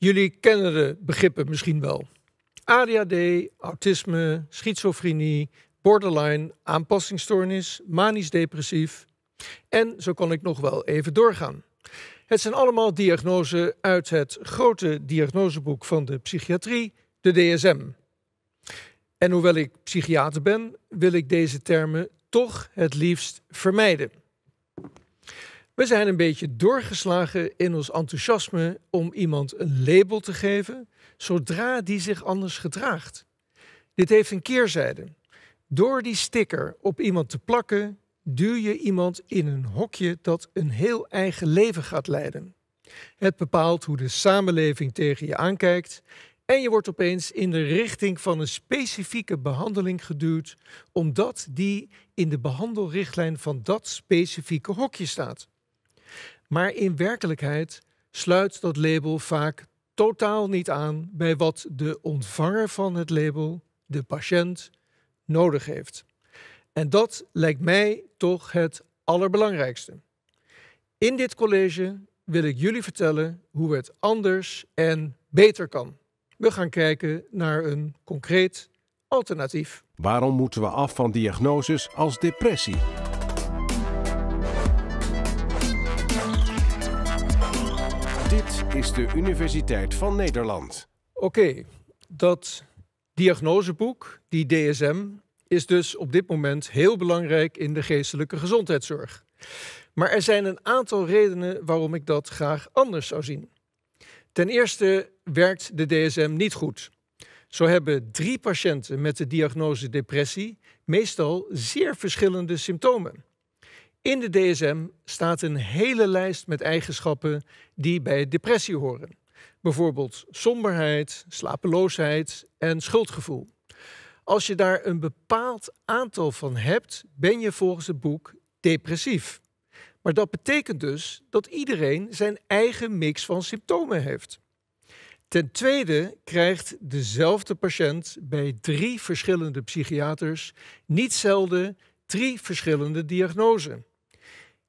Jullie kennen de begrippen misschien wel. ADHD, autisme, schizofrenie, borderline, aanpassingsstoornis, manisch depressief. En zo kan ik nog wel even doorgaan. Het zijn allemaal diagnoses uit het grote diagnoseboek van de psychiatrie, de DSM. En hoewel ik psychiater ben, wil ik deze termen toch het liefst vermijden. We zijn een beetje doorgeslagen in ons enthousiasme om iemand een label te geven, zodra die zich anders gedraagt. Dit heeft een keerzijde. Door die sticker op iemand te plakken, duw je iemand in een hokje dat een heel eigen leven gaat leiden. Het bepaalt hoe de samenleving tegen je aankijkt en je wordt opeens in de richting van een specifieke behandeling geduwd, omdat die in de behandelrichtlijn van dat specifieke hokje staat. Maar in werkelijkheid sluit dat label vaak totaal niet aan bij wat de ontvanger van het label, de patiënt, nodig heeft. En dat lijkt mij toch het allerbelangrijkste. In dit college wil ik jullie vertellen hoe het anders en beter kan. We gaan kijken naar een concreet alternatief. Waarom moeten we af van diagnoses als depressie? Dit is de Universiteit van Nederland. Oké, dat diagnoseboek, die DSM, is dus op dit moment heel belangrijk in de geestelijke gezondheidszorg. Maar er zijn een aantal redenen waarom ik dat graag anders zou zien. Ten eerste werkt de DSM niet goed. Zo hebben 3 patiënten met de diagnose depressie meestal zeer verschillende symptomen. In de DSM staat een hele lijst met eigenschappen die bij depressie horen. Bijvoorbeeld somberheid, slapeloosheid en schuldgevoel. Als je daar een bepaald aantal van hebt, ben je volgens het boek depressief. Maar dat betekent dus dat iedereen zijn eigen mix van symptomen heeft. Ten tweede krijgt dezelfde patiënt bij 3 verschillende psychiaters niet zelden 3 verschillende diagnoses.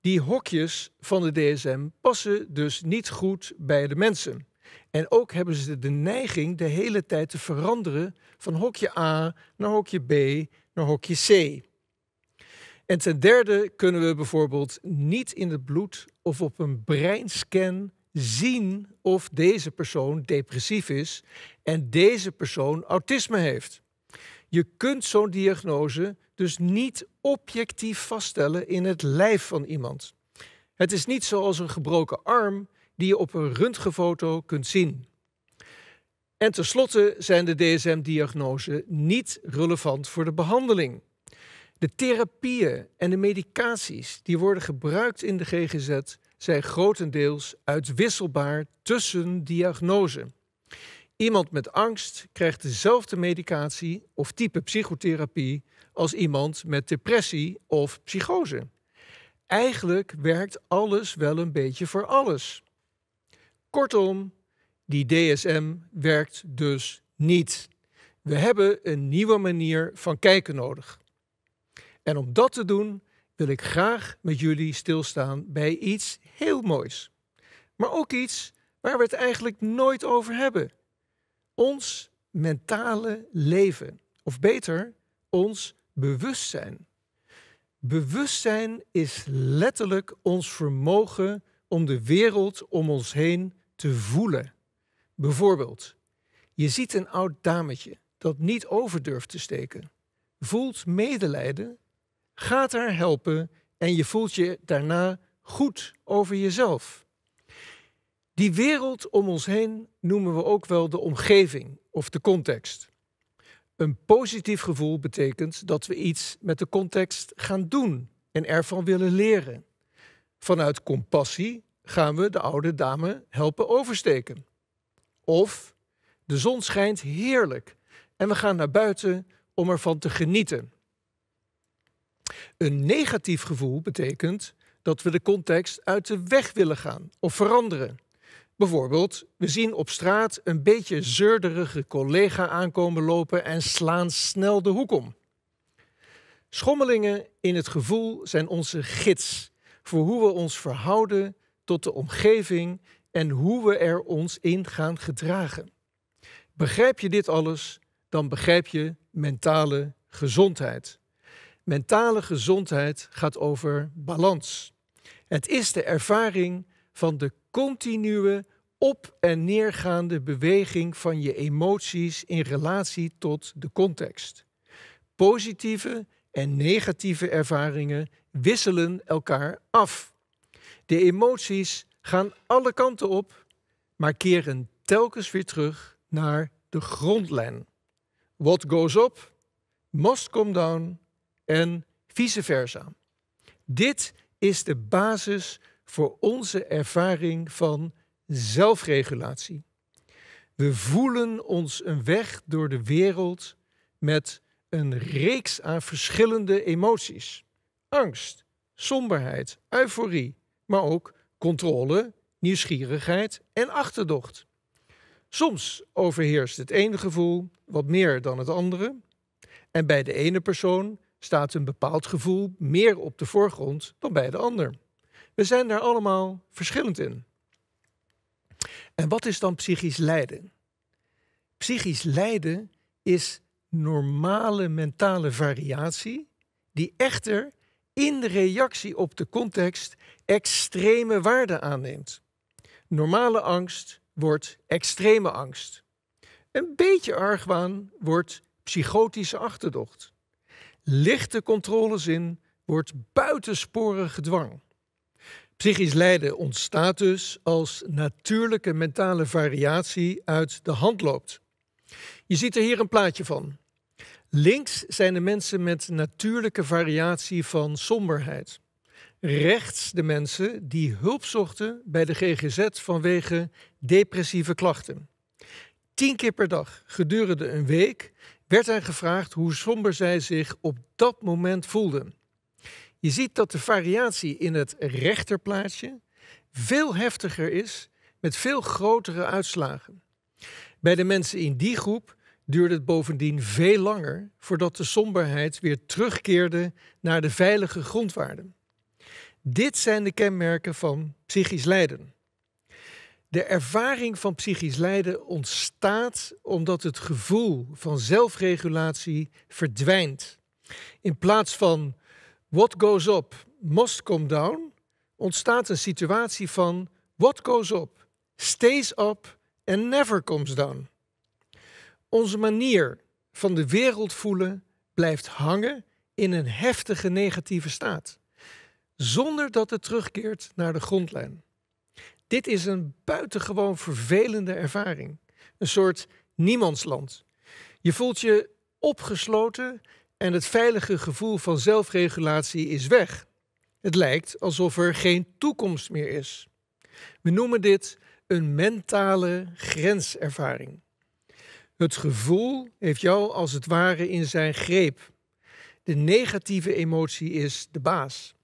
Die hokjes van de DSM passen dus niet goed bij de mensen. En ook hebben ze de neiging de hele tijd te veranderen van hokje A naar hokje B naar hokje C. En ten derde kunnen we bijvoorbeeld niet in het bloed of op een breinscan zien of deze persoon depressief is en deze persoon autisme heeft. Je kunt zo'n diagnose dus niet objectief vaststellen in het lijf van iemand. Het is niet zoals een gebroken arm die je op een röntgenfoto kunt zien. En tenslotte zijn de DSM-diagnoses niet relevant voor de behandeling. De therapieën en de medicaties die worden gebruikt in de GGZ zijn grotendeels uitwisselbaar tussen diagnoses. Iemand met angst krijgt dezelfde medicatie of type psychotherapie als iemand met depressie of psychose. Eigenlijk werkt alles wel een beetje voor alles. Kortom, die DSM werkt dus niet. We hebben een nieuwe manier van kijken nodig. En om dat te doen wil ik graag met jullie stilstaan bij iets heel moois. Maar ook iets waar we het eigenlijk nooit over hebben. Ons mentale leven. Of beter, ons bewustzijn. Bewustzijn is letterlijk ons vermogen om de wereld om ons heen te voelen. Bijvoorbeeld, je ziet een oud dametje dat niet over durft te steken. Voelt medelijden, gaat haar helpen en je voelt je daarna goed over jezelf. Die wereld om ons heen noemen we ook wel de omgeving of de context. Een positief gevoel betekent dat we iets met de context gaan doen en ervan willen leren. Vanuit compassie gaan we de oude dame helpen oversteken. Of de zon schijnt heerlijk en we gaan naar buiten om ervan te genieten. Een negatief gevoel betekent dat we de context uit de weg willen gaan of veranderen. Bijvoorbeeld, we zien op straat een beetje zeurderige collega aankomen lopen en slaan snel de hoek om. Schommelingen in het gevoel zijn onze gids voor hoe we ons verhouden tot de omgeving en hoe we er ons in gaan gedragen. Begrijp je dit alles, dan begrijp je mentale gezondheid. Mentale gezondheid gaat over balans. Het is de ervaring van de continue op- en neergaande beweging van je emoties in relatie tot de context. Positieve en negatieve ervaringen wisselen elkaar af. De emoties gaan alle kanten op, maar keren telkens weer terug naar de grondlijn. What goes up must come down en vice versa. Dit is de basis voor onze ervaring van zelfregulatie. We voelen ons een weg door de wereld met een reeks aan verschillende emoties. Angst, somberheid, euforie, maar ook controle, nieuwsgierigheid en achterdocht. Soms overheerst het ene gevoel wat meer dan het andere. En bij de ene persoon staat een bepaald gevoel meer op de voorgrond dan bij de ander. We zijn daar allemaal verschillend in. En wat is dan psychisch lijden? Psychisch lijden is normale mentale variatie die echter in de reactie op de context extreme waarde aanneemt. Normale angst wordt extreme angst. Een beetje argwaan wordt psychotische achterdocht. Lichte controlezin wordt buitensporig gedwang. Psychisch lijden ontstaat dus als natuurlijke mentale variatie uit de hand loopt. Je ziet er hier een plaatje van. Links zijn de mensen met natuurlijke variatie van somberheid. Rechts de mensen die hulp zochten bij de GGZ vanwege depressieve klachten. 10 keer per dag gedurende een week werd hen gevraagd hoe somber zij zich op dat moment voelden. Je ziet dat de variatie in het rechterplaatje veel heftiger is met veel grotere uitslagen. Bij de mensen in die groep duurde het bovendien veel langer voordat de somberheid weer terugkeerde naar de veilige grondwaarden. Dit zijn de kenmerken van psychisch lijden. De ervaring van psychisch lijden ontstaat omdat het gevoel van zelfregulatie verdwijnt. In plaats van what goes up must come down, ontstaat een situatie van what goes up stays up and never comes down. Onze manier van de wereld voelen blijft hangen in een heftige negatieve staat, zonder dat het terugkeert naar de grondlijn. Dit is een buitengewoon vervelende ervaring, een soort niemandsland. Je voelt je opgesloten en het veilige gevoel van zelfregulatie is weg. Het lijkt alsof er geen toekomst meer is. We noemen dit een mentale grenservaring. Het gevoel heeft jou als het ware in zijn greep. De negatieve emotie is de baas.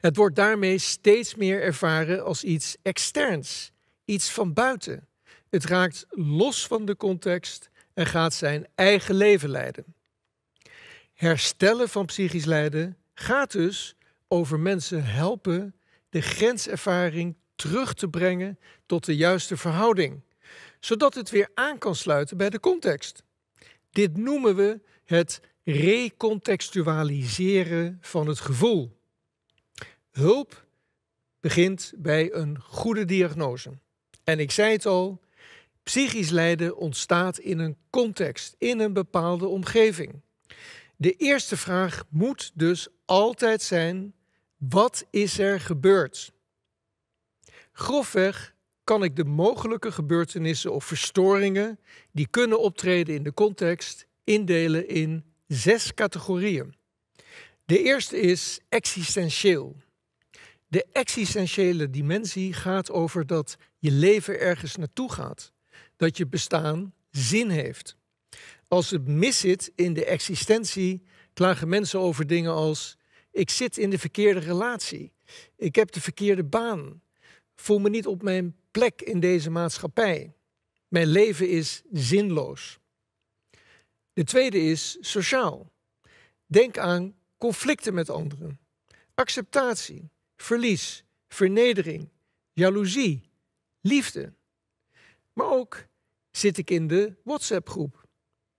Het wordt daarmee steeds meer ervaren als iets externs, iets van buiten. Het raakt los van de context en gaat zijn eigen leven leiden. Herstellen van psychisch lijden gaat dus over mensen helpen de grenservaring terug te brengen tot de juiste verhouding, zodat het weer aan kan sluiten bij de context. Dit noemen we het recontextualiseren van het gevoel. Hulp begint bij een goede diagnose. En ik zei het al, psychisch lijden ontstaat in een context, in een bepaalde omgeving. De eerste vraag moet dus altijd zijn: wat is er gebeurd? Grofweg kan ik de mogelijke gebeurtenissen of verstoringen die kunnen optreden in de context indelen in 6 categorieën. De eerste is existentieel. De existentiële dimensie gaat over dat je leven ergens naartoe gaat, dat je bestaan zin heeft. Als het miszit in de existentie, klagen mensen over dingen als: ik zit in de verkeerde relatie, ik heb de verkeerde baan, voel me niet op mijn plek in deze maatschappij, mijn leven is zinloos. De tweede is sociaal. Denk aan conflicten met anderen, acceptatie, verlies, vernedering, jaloezie, liefde. Maar ook zit ik in de WhatsApp-groep.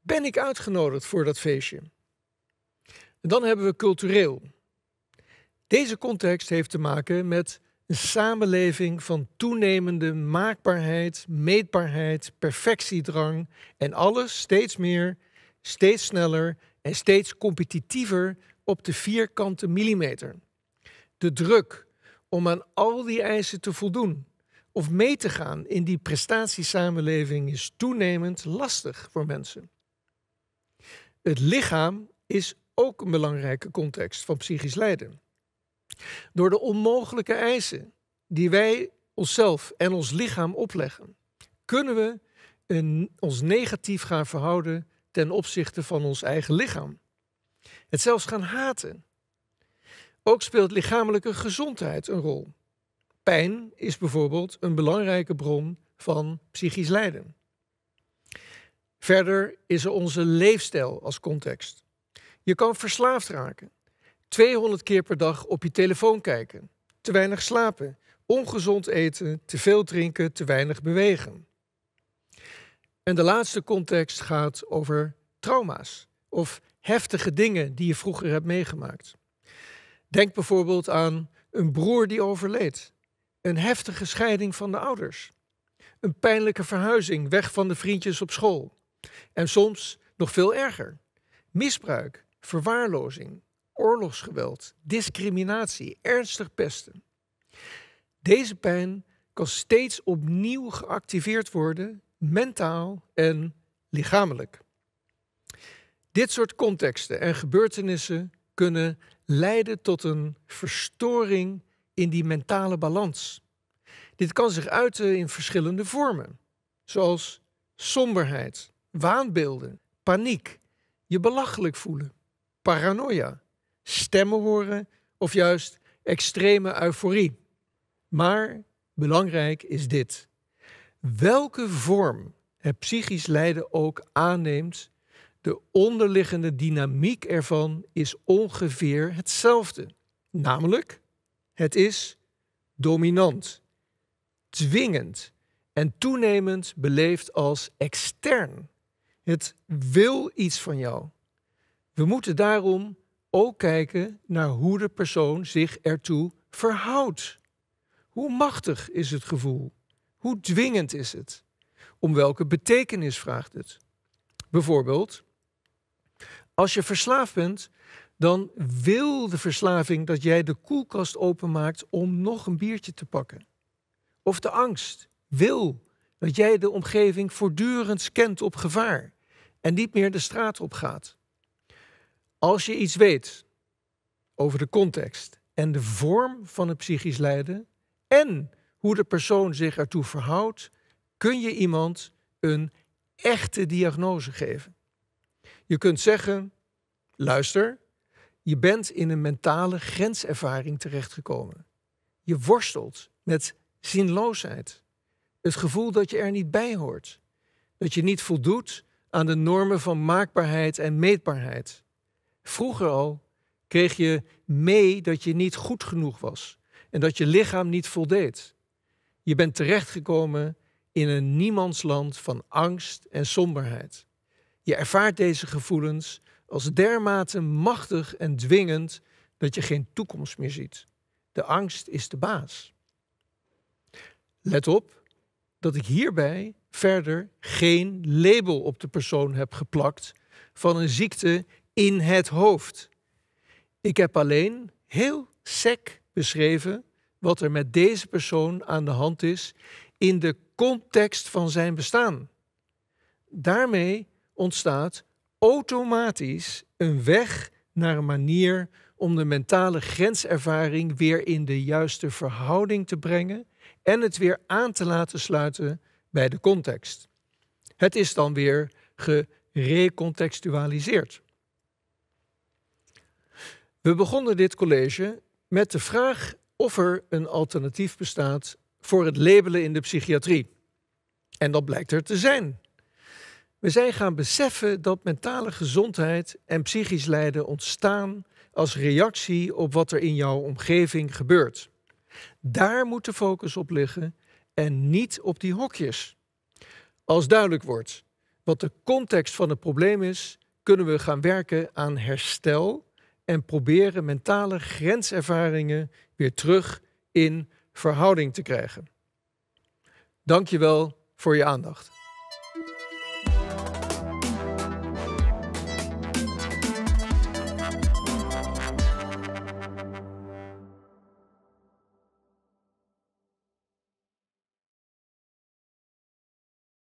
Ben ik uitgenodigd voor dat feestje? En dan hebben we cultureel. Deze context heeft te maken met een samenleving van toenemende maakbaarheid, meetbaarheid, perfectiedrang en alles steeds meer, steeds sneller en steeds competitiever op de vierkante millimeter. De druk om aan al die eisen te voldoen of mee te gaan in die prestatiesamenleving is toenemend lastig voor mensen. Het lichaam is ook een belangrijke context van psychisch lijden. Door de onmogelijke eisen die wij onszelf en ons lichaam opleggen, kunnen we ons negatief gaan verhouden ten opzichte van ons eigen lichaam. Het zelfs gaan haten. Ook speelt lichamelijke gezondheid een rol. Pijn is bijvoorbeeld een belangrijke bron van psychisch lijden. Verder is er onze leefstijl als context. Je kan verslaafd raken. 200 keer per dag op je telefoon kijken, te weinig slapen, ongezond eten, te veel drinken, te weinig bewegen. En de laatste context gaat over trauma's of heftige dingen die je vroeger hebt meegemaakt. Denk bijvoorbeeld aan een broer die overleed, een heftige scheiding van de ouders, een pijnlijke verhuizing weg van de vriendjes op school en soms nog veel erger, misbruik, verwaarlozing, oorlogsgeweld, discriminatie, ernstig pesten. Deze pijn kan steeds opnieuw geactiveerd worden, mentaal en lichamelijk. Dit soort contexten en gebeurtenissen kunnen leiden tot een verstoring in die mentale balans. Dit kan zich uiten in verschillende vormen, zoals somberheid, waanbeelden, paniek, je belachelijk voelen, paranoia, stemmen horen of juist extreme euforie. Maar belangrijk is dit. Welke vorm het psychisch lijden ook aanneemt, de onderliggende dynamiek ervan is ongeveer hetzelfde. Namelijk, het is dominant, dwingend en toenemend beleefd als extern. Het wil iets van jou. We moeten daarom ook kijken naar hoe de persoon zich ertoe verhoudt. Hoe machtig is het gevoel? Hoe dwingend is het? Om welke betekenis vraagt het? Bijvoorbeeld, als je verslaafd bent, dan wil de verslaving dat jij de koelkast openmaakt om nog een biertje te pakken. Of de angst wil dat jij de omgeving voortdurend scant op gevaar en niet meer de straat op gaat. Als je iets weet over de context en de vorm van het psychisch lijden en hoe de persoon zich ertoe verhoudt, kun je iemand een echte diagnose geven. Je kunt zeggen, luister, je bent in een mentale grenservaring terechtgekomen. Je worstelt met zinloosheid, het gevoel dat je er niet bij hoort, dat je niet voldoet aan de normen van maakbaarheid en meetbaarheid. Vroeger al kreeg je mee dat je niet goed genoeg was en dat je lichaam niet voldeed. Je bent terechtgekomen in een niemandsland van angst en somberheid. Je ervaart deze gevoelens als dermate machtig en dwingend dat je geen toekomst meer ziet. De angst is de baas. Let op dat ik hierbij verder geen label op de persoon heb geplakt van een ziekte in het hoofd. Ik heb alleen heel sec beschreven wat er met deze persoon aan de hand is in de context van zijn bestaan. Daarmee ontstaat automatisch een weg naar een manier om de mentale grenservaring weer in de juiste verhouding te brengen en het weer aan te laten sluiten bij de context. Het is dan weer gerecontextualiseerd. We begonnen dit college met de vraag of er een alternatief bestaat voor het labelen in de psychiatrie. En dat blijkt er te zijn. We zijn gaan beseffen dat mentale gezondheid en psychisch lijden ontstaan als reactie op wat er in jouw omgeving gebeurt. Daar moet de focus op liggen en niet op die hokjes. Als duidelijk wordt wat de context van het probleem is, kunnen we gaan werken aan herstel en proberen mentale grenservaringen weer terug in verhouding te krijgen. Dank je wel voor je aandacht.